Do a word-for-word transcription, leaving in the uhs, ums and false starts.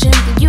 attention to you.